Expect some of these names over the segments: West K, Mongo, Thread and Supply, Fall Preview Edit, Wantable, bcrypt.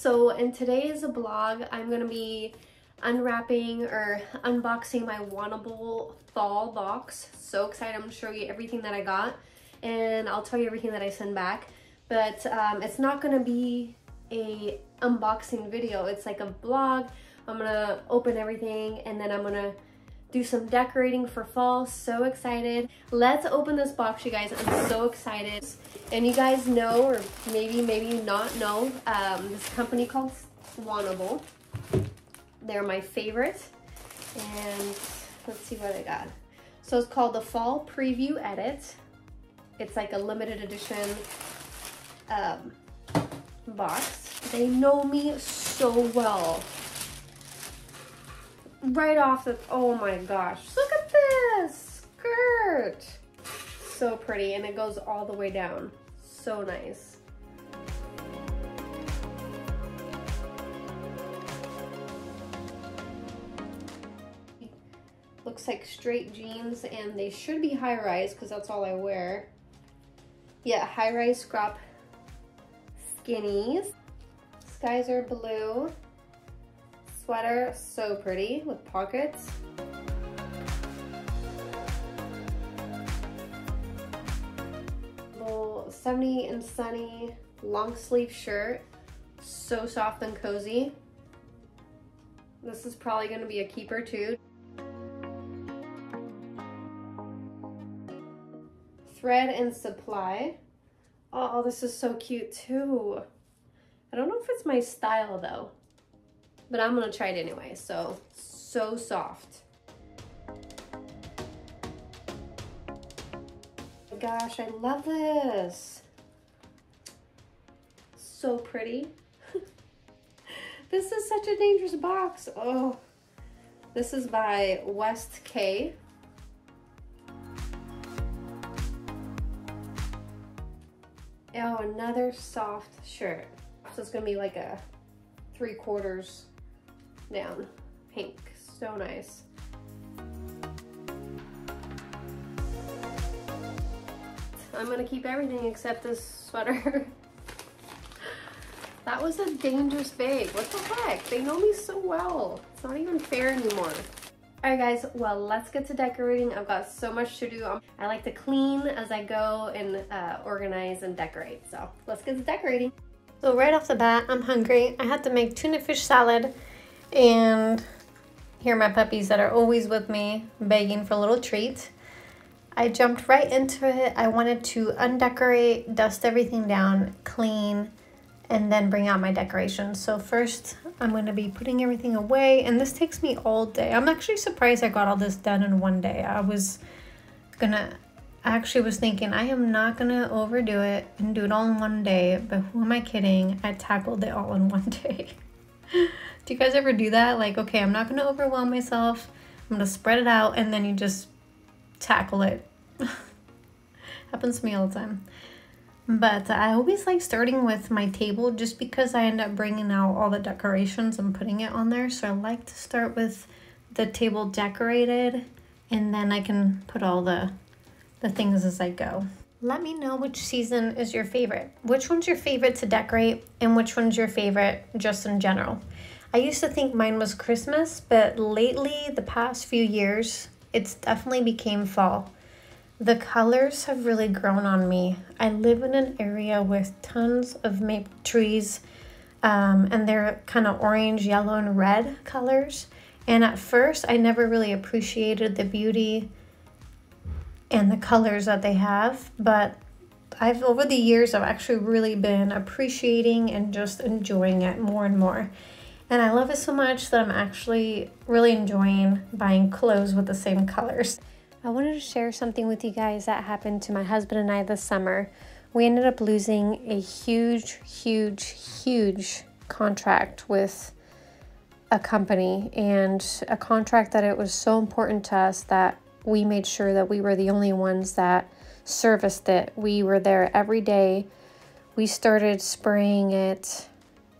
So in today's blog, I'm going to be unwrapping or unboxing my Wantable fall box. So excited. I'm sure you everything that I got, and I'll tell you everything that I send back. But it's not going to be a unboxing video. It's like a blog. I'm going to open everything and then I'm going to do some decorating for fall. So excited. Let's open this box, you guys. I'm so excited. And you guys know, or maybe not know, this company called Wantable. They're my favorite. And let's see what I got. So it's called the Fall Preview Edit. It's like a limited edition box. They know me so well. Right off the, oh my gosh, look at this skirt. So pretty, and it goes all the way down. So nice. Looks like straight jeans, and they should be high-rise because that's all I wear. Yeah, high-rise crop skinnies. Skies are blue. Sweater, so pretty with pockets. Little 70 and sunny long sleeve shirt, so soft and cozy. This is probably going to be a keeper too. Thread and Supply. Oh, this is so cute too. I don't know if it's my style though, but I'm gonna try it anyway. So soft. Gosh, I love this. So pretty. This is such a dangerous box. Oh, this is by West K. Oh, another soft shirt. So it's gonna be like a 3/4 down pink. So nice. I'm gonna keep everything except this sweater. That was a dangerous bag. What the heck? They know me so well. It's not even fair anymore. All right guys, well, let's get to decorating. I've got so much to do. I like to clean as I go and organize and decorate. So let's get to decorating. So right off the bat, I'm hungry. I had to make tuna fish salad, and here are my puppies that are always with me begging for a little treat. I jumped right into it. I wanted to undecorate, dust everything down, clean, and then bring out my decorations. So first, I'm going to be putting everything away, and this takes me all day. I'm actually surprised I got all this done in one day. I actually was thinking I am not gonna overdo it and do it all in one day, but who am I kidding? I tackled it all in one day. Do you guys ever do that? Like, okay, I'm not gonna overwhelm myself, I'm gonna spread it out, and then you just tackle it. Happens to me all the time. But I always like starting with my table just because I end up bringing out all the decorations and putting it on there. So I like to start with the table decorated, and then I can put all the things as I go. Let me know which season is your favorite. Which one's your favorite to decorate, and which one's your favorite just in general? I used to think mine was Christmas, but lately, the past few years, it's definitely became fall. The colors have really grown on me. I live in an area with tons of maple trees, and they're kind of orange, yellow, and red colors. And at first, I never really appreciated the beauty and the colors that they have, but over the years, I've actually really been appreciating and just enjoying it more and more. And I love it so much that I'm actually really enjoying buying clothes with the same colors. I wanted to share something with you guys that happened to my husband and I this summer. We ended up losing a huge contract with a company, and a contract that it was so important to us that we made sure that we were the only ones that serviced it. We were there every day. We started spraying it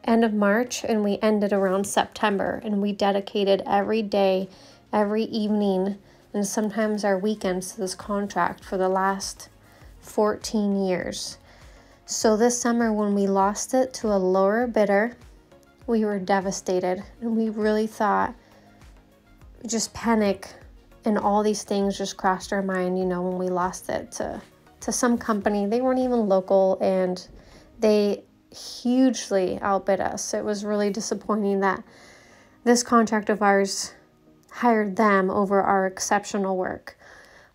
end of March, and we ended around September, and we dedicated every day, every evening, and sometimes our weekends to this contract for the last 14 years. So this summer when we lost it to a lower bidder, we were devastated, and we really thought just panic and all these things just crossed our mind, you know, when we lost it to some company. They weren't even local, and they hugely outbid us. It was really disappointing that this contract of ours hired them over our exceptional work.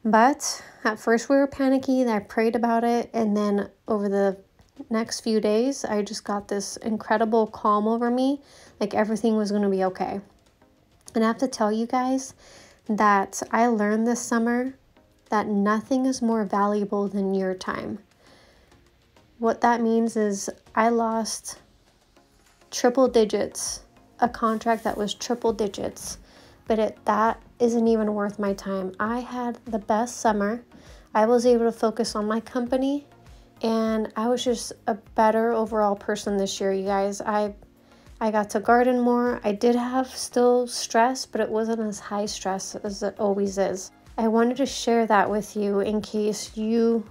But at first we were panicky, and I prayed about it, and then over the next few days I just got this incredible calm over me, like everything was going to be okay. And I have to tell you guys that I learned this summer that nothing is more valuable than your time. What that means is I lost triple digits, a contract that was triple digits, but that isn't even worth my time. I had the best summer. I was able to focus on my company, and I was just a better overall person this year, you guys. I got to garden more. I did have still stress, but it wasn't as high stress as it always is. I wanted to share that with you in case you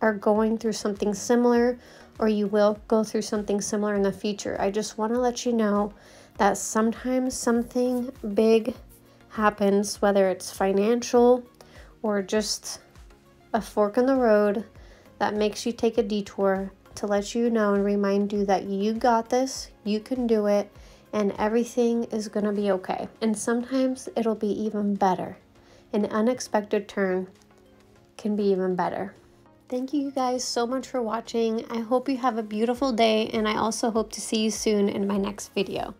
are going through something similar, or you will go through something similar in the future. I just want to let you know that sometimes something big happens, whether it's financial or just a fork in the road that makes you take a detour, to let you know and remind you that you got this, you can do it, and everything is gonna be okay. And sometimes it'll be even better. An unexpected turn can be even better. Thank you guys so much for watching. I hope you have a beautiful day, and I also hope to see you soon in my next video.